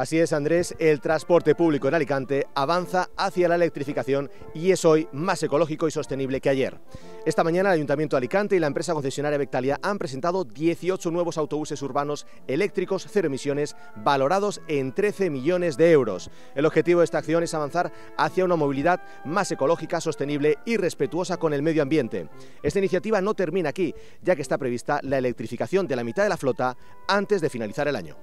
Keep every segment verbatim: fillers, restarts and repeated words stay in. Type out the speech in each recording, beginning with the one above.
Así es, Andrés, el transporte público en Alicante avanza hacia la electrificación y es hoy más ecológico y sostenible que ayer. Esta mañana el Ayuntamiento de Alicante y la empresa concesionaria Vectalia han presentado dieciocho nuevos autobuses urbanos eléctricos cero emisiones valorados en trece millones de euros. El objetivo de esta acción es avanzar hacia una movilidad más ecológica, sostenible y respetuosa con el medio ambiente. Esta iniciativa no termina aquí, ya que está prevista la electrificación de la mitad de la flota antes de finalizar el año.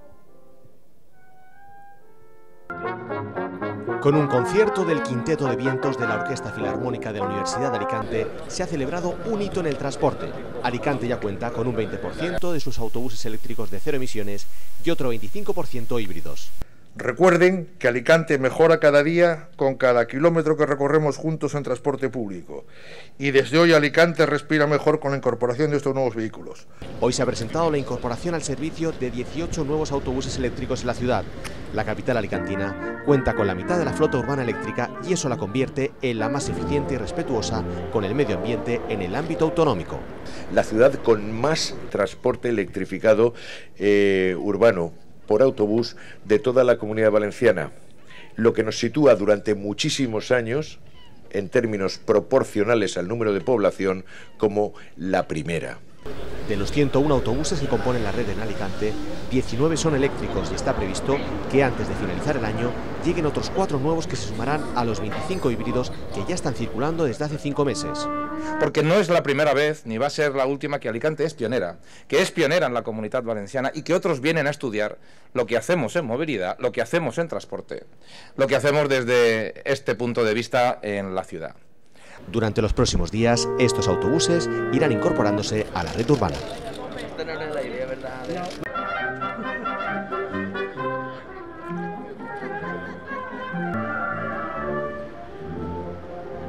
Con un concierto del Quinteto de Vientos de la Orquesta Filarmónica de la Universidad de Alicante se ha celebrado un hito en el transporte. Alicante ya cuenta con un veinte por ciento de sus autobuses eléctricos de cero emisiones y otro veinticinco por ciento híbridos. Recuerden que Alicante mejora cada día con cada kilómetro que recorremos juntos en transporte público. Y desde hoy Alicante respira mejor con la incorporación de estos nuevos vehículos. Hoy se ha presentado la incorporación al servicio de dieciocho nuevos autobuses eléctricos en la ciudad. La capital alicantina cuenta con la mitad de la flota urbana eléctrica y eso la convierte en la más eficiente y respetuosa con el medio ambiente en el ámbito autonómico. La ciudad con más transporte electrificado eh, urbano por autobús de toda la Comunidad Valenciana, lo que nos sitúa durante muchísimos años, en términos proporcionales al número de población, como la primera. De los ciento uno autobuses que componen la red en Alicante, diecinueve son eléctricos y está previsto que antes de finalizar el año lleguen otros cuatro nuevos que se sumarán a los veinticinco híbridos que ya están circulando desde hace cinco meses. Porque no es la primera vez ni va a ser la última que Alicante es pionera, que es pionera en la Comunidad Valenciana y que otros vienen a estudiar lo que hacemos en movilidad, lo que hacemos en transporte, lo que hacemos desde este punto de vista en la ciudad. Durante los próximos días, estos autobuses irán incorporándose a la red urbana.